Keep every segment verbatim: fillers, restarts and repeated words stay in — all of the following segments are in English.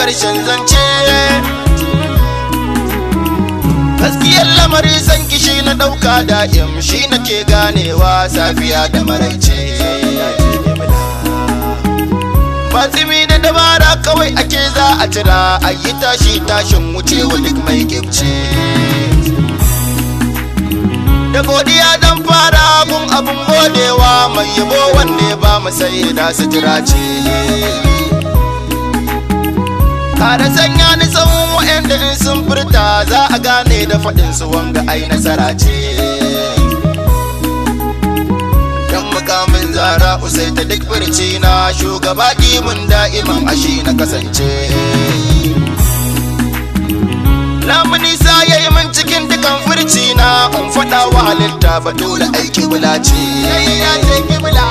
karshen zance gaskiyar lamari san kishi na dauka da'im shi nake ganewa safiya da maraice batsimi da dabara kawai ake za a tira ayi tashi tashin wucewa duk mai gibce da godiya dan fara gun abun godewa mai yabo wanne ba mu sai da su tirace kada sanya ni tsawon wa'anda in sun furta za a gane da fadin su wanga ai nasara ce dan mukamin zara usai ta duk furci na shugaba dimin da'iman ashi na kasance lamuni sa yayi mun cikin dukan furci na un fada wa halitta fa dole ai kibla ce ya ce kibla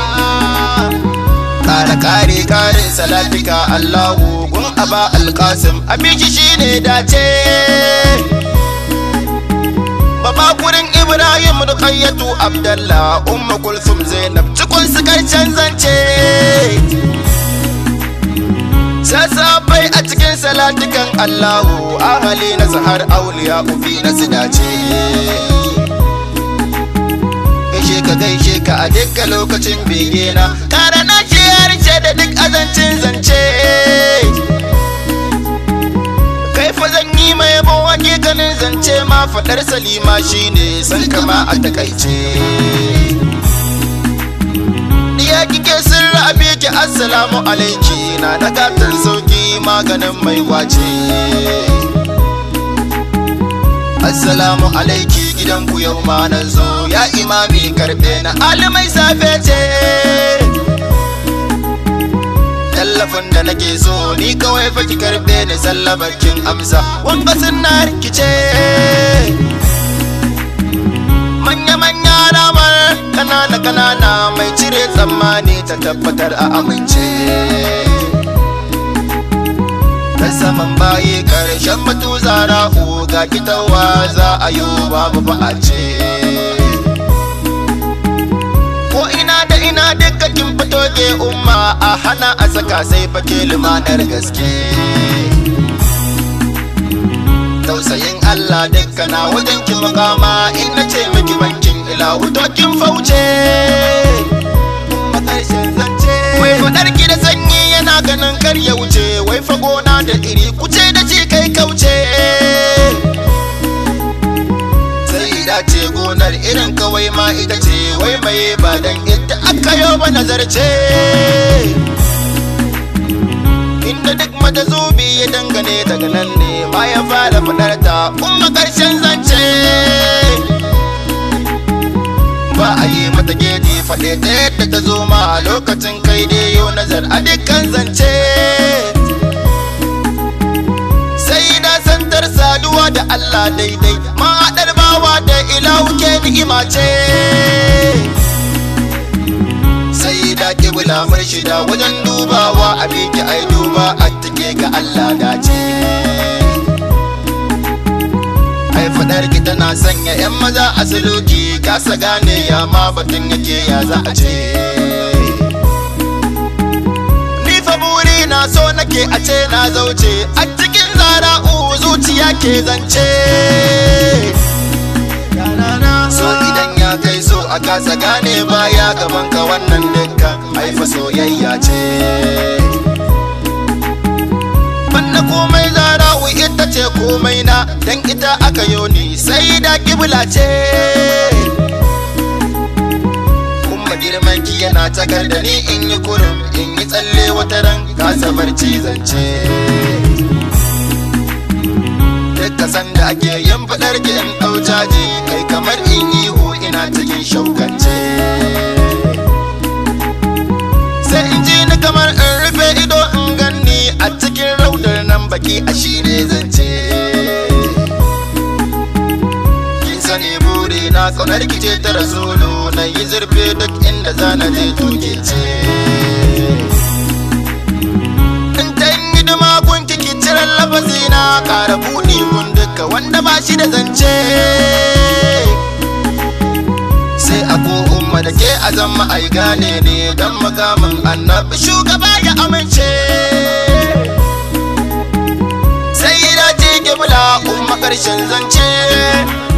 kare kare kare salatika Allahu gun aba alqasim abiki shine dace baba gurin Ibrahim Ruqayyatu Abdullah ummu Kulsum Zainab cikon su kai canzance sassabai a cikin salatikan Allahu ahali na sahar auliya ufi na sidace gaishe ka gaishe ka a dukkan lokacin bege na kara na ce yarce da duk azancin zance kai fa zan yi mai yabo hakikanin zance ma fadar salima shine san kama a takaice ya kike sirra abiki assalamu alaiki na daga tan sauki maganin mai wace assalamu alaiki gidan ku yau ma nan zo ya imami karbe na alimai safe ce tallafin da nake so ni kawai fa ki karbe ni sallabarkin amsa wanga sunna rikice manya manya ramar kanana kanana mai cire tsammani ta tabbatar a amince ta saman baye karshen mutu zara ga kitawa za a yi babu ba a ce ko ina da ina duka kin fito ke umma a hana a saka sai fake lumanar gaske tausayin Allah dukka na wajen ki makama in na ce miki bankin ila wuto kin fauce makarshen zance wai fadar ki da sanyi yana ganin kar ya wuce wai fa gona da iri kuce da ci kai kauce sai da ce gonar irin kawai ma ita ce wai mai ba dan ita aka yo ba nazarce inda duk mata zubi ya dangane daga nan ne bayan fara fadar ta umma karshen zance ba a yi mata gedi faɗe ta yadda ta zo ma a lokacin kai dai yo nazar a dukkan zance sai na santar saduwa da Allah daidai ma haɗar bawa da ilahu ke ni'ima ce sai da kibla murshida wajen dubawa abiki ai duba a take ga Allah dace ai fadar ki tana sanya yan maza a suluki kasa gane ya ma batun yake ya za a ce ni fa buri na so nake a ce na zauce a cikin zara u zuciya ke zance so idan ya kai so a kasa gane baya gaban ka wannan dukka ai fa soyayya ce banna komai zara wai ita ce komai na dan ita aka yoni sai da kibla ce kuma girman ki yana takar da ni in yi kurum in yi tsalle wata ran kasa barci zance dukka sanda ake yin fadar ki in daujaji kai kamar in yihu ina cikin shaukance sai in ji ni kamar in rufe ido in ganni a cikin raudar nan baki a shine zance kin sani buri na tsanar ki ce ta rasulu na yi zurfe duk inda zana je tuke ce in ta yi hidima kun kiki ciran lafazina kara buɗi mun duka wanda ba shi da zance sai ako umma da ke a zama ai gane ne dan makamin annabi shugaba ya amince karshen zance.